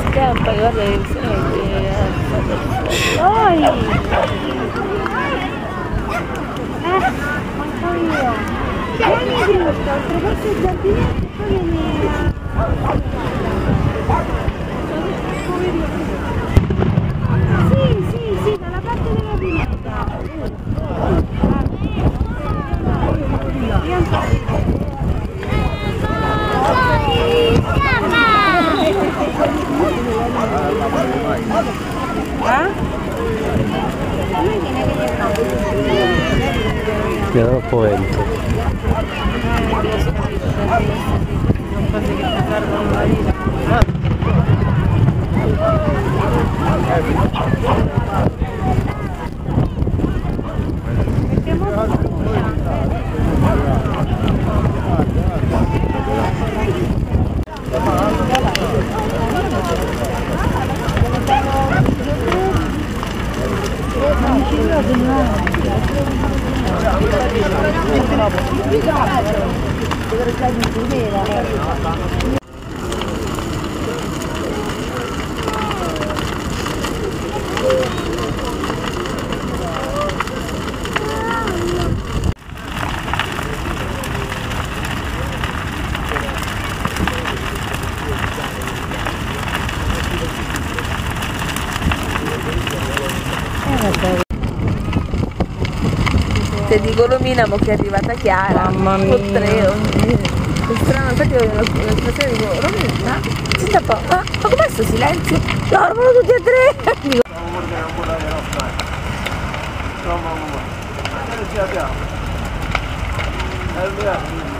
Scappa, guarda che sei. Dai! Manca via! Vieni di questo, attraverso il giardino e poi vieni a... Sì, dalla parte della pineta. C'è troppo vento. Di Golomina mo che è arrivata Chiara. Mamma mia, è strano, infatti io stasera dico Romina, ma com'è sto silenzio? Dormono tutti e tre. Dico no, ma non ce l'abbiamo.